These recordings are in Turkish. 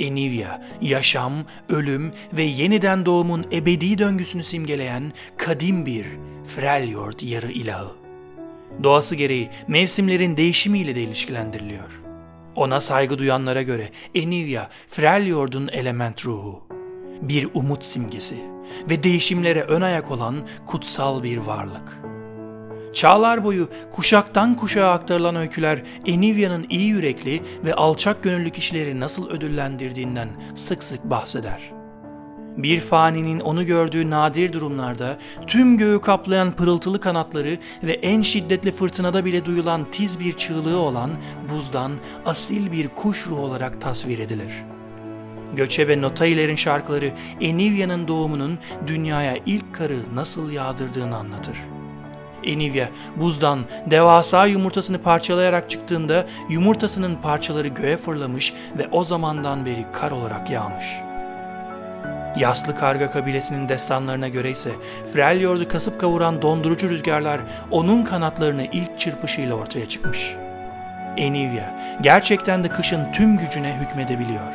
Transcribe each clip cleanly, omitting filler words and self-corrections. Anivia, yaşam, ölüm ve yeniden doğumun ebedi döngüsünü simgeleyen kadim bir Freljord yarı ilahı. Doğası gereği mevsimlerin değişimiyle de ilişkilendiriliyor. Ona saygı duyanlara göre Anivia, Freljord'un element ruhu, bir umut simgesi ve değişimlere ön ayak olan kutsal bir varlık. Çağlar boyu kuşaktan kuşağa aktarılan öyküler Enivia'nın iyi yürekli ve alçak gönüllü kişileri nasıl ödüllendirdiğinden sık sık bahseder. Bir faninin onu gördüğü nadir durumlarda tüm göğü kaplayan pırıltılı kanatları ve en şiddetli fırtınada bile duyulan tiz bir çığlığı olan buzdan asil bir kuş ruhu olarak tasvir edilir. Göçebe Notailer'in şarkıları Enivia'nın doğumunun dünyaya ilk karı nasıl yağdırdığını anlatır. Anivia, buzdan devasa yumurtasını parçalayarak çıktığında yumurtasının parçaları göğe fırlamış ve o zamandan beri kar olarak yağmış. Yaslı Karga kabilesinin destanlarına göre ise Freljord'u kasıp kavuran dondurucu rüzgarlar onun kanatlarını ilk çırpışıyla ortaya çıkmış. Anivia, gerçekten de kışın tüm gücüne hükmedebiliyor.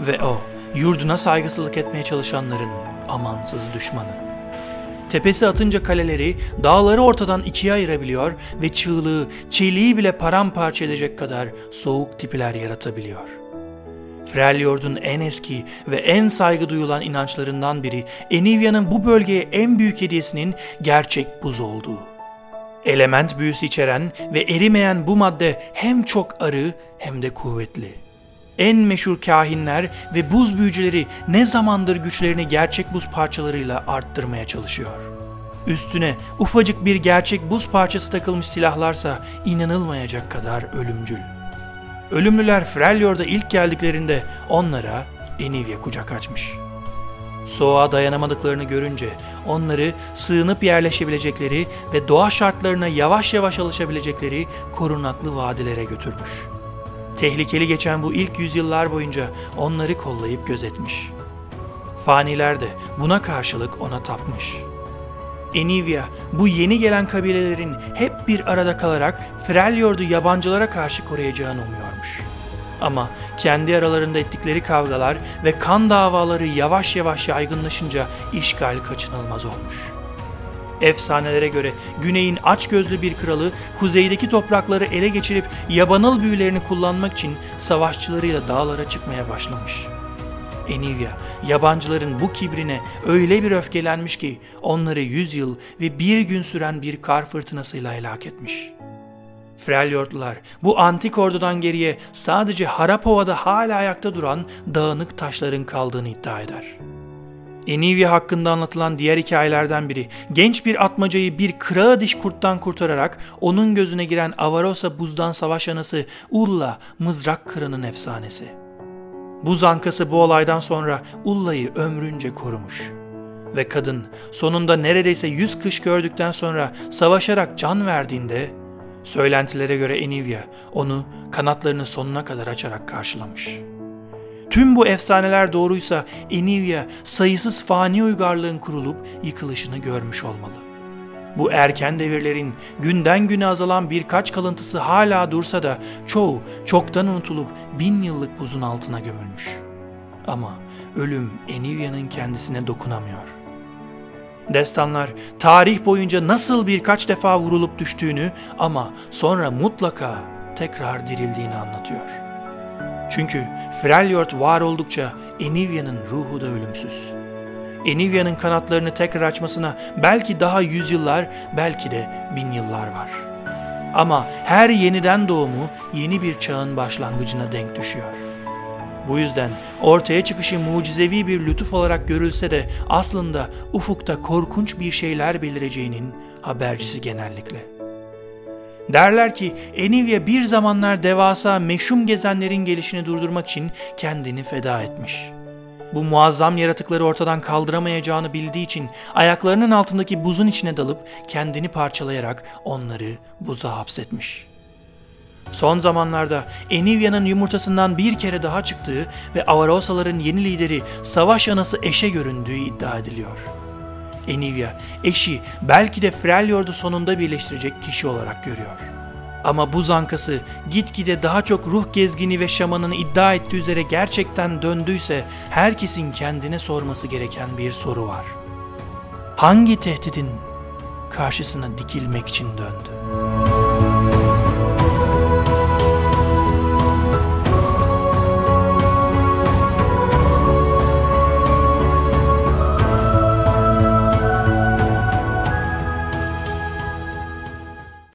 Ve o, yurduna saygısızlık etmeye çalışanların amansız düşmanı. Tepesi atınca kaleleri, dağları ortadan ikiye ayırabiliyor ve çığlığı, çeliği bile paramparça edecek kadar soğuk tipler yaratabiliyor. Freljord'un en eski ve en saygı duyulan inançlarından biri, Enivia'nın bu bölgeye en büyük hediyesinin gerçek buz olduğu. Element büyüsü içeren ve erimeyen bu madde hem çok arı hem de kuvvetli. En meşhur kahinler ve buz büyücüleri ne zamandır güçlerini gerçek buz parçalarıyla arttırmaya çalışıyor. Üstüne ufacık bir gerçek buz parçası takılmış silahlarsa inanılmayacak kadar ölümcül. Ölümlüler Freljord'a ilk geldiklerinde onlara Anivia kucak açmış. Soğuğa dayanamadıklarını görünce onları sığınıp yerleşebilecekleri ve doğa şartlarına yavaş yavaş alışabilecekleri korunaklı vadilere götürmüş. Tehlikeli geçen bu ilk yüzyıllar boyunca onları kollayıp gözetmiş. Faniler de buna karşılık ona tapmış. Anivia, bu yeni gelen kabilelerin hep bir arada kalarak Freljord'u yabancılara karşı koruyacağını umuyormuş. Ama kendi aralarında ettikleri kavgalar ve kan davaları yavaş yavaş yaygınlaşınca işgal kaçınılmaz olmuş. Efsanelere göre güneyin açgözlü bir kralı kuzeydeki toprakları ele geçirip yabanıl büyülerini kullanmak için savaşçılarıyla dağlara çıkmaya başlamış. Anivia, yabancıların bu kibrine öyle bir öfkelenmiş ki onları 100 yıl ve bir gün süren bir kar fırtınasıyla helak etmiş. Freljordlular bu antik ordudan geriye sadece Harapova'da hala ayakta duran dağınık taşların kaldığını iddia eder. Anivia hakkında anlatılan diğer hikayelerden biri, genç bir atmacayı bir kırağı diş kurttan kurtararak onun gözüne giren Avarosa buzdan savaş anası Ulla mızrak kıranın efsanesi. Buz ankası bu olaydan sonra Ulla'yı ömrünce korumuş. Ve kadın sonunda neredeyse 100 kış gördükten sonra savaşarak can verdiğinde, söylentilere göre Anivia onu kanatlarını sonuna kadar açarak karşılamış. Tüm bu efsaneler doğruysa Anivia sayısız fani uygarlığın kurulup yıkılışını görmüş olmalı. Bu erken devirlerin günden güne azalan birkaç kalıntısı hala dursa da çoğu çoktan unutulup 1000 yıllık buzun altına gömülmüş. Ama ölüm Enivia'nın kendisine dokunamıyor. Destanlar tarih boyunca nasıl birkaç defa vurulup düştüğünü ama sonra mutlaka tekrar dirildiğini anlatıyor. Çünkü Freljord var oldukça Enivia'nın ruhu da ölümsüz. Enivia'nın kanatlarını tekrar açmasına belki daha yüzyıllar, belki de 1000 yıllar var. Ama her yeniden doğumu yeni bir çağın başlangıcına denk düşüyor. Bu yüzden ortaya çıkışı mucizevi bir lütuf olarak görülse de aslında ufukta korkunç bir şeyler belireceğinin habercisi genellikle. Derler ki Anivia bir zamanlar devasa meşhum gezenlerin gelişini durdurmak için kendini feda etmiş. Bu muazzam yaratıkları ortadan kaldıramayacağını bildiği için ayaklarının altındaki buzun içine dalıp kendini parçalayarak onları buza hapsetmiş. Son zamanlarda Enivia'nın yumurtasından bir kere daha çıktığı ve Avarosaların yeni lideri savaş anası eşe göründüğü iddia ediliyor. Anivia, eşi belki de Freljord'u sonunda birleştirecek kişi olarak görüyor. Ama buz ankası gitgide daha çok ruh gezgini ve şamanın iddia ettiği üzere gerçekten döndüyse herkesin kendine sorması gereken bir soru var. Hangi tehdidin karşısına dikilmek için döndü?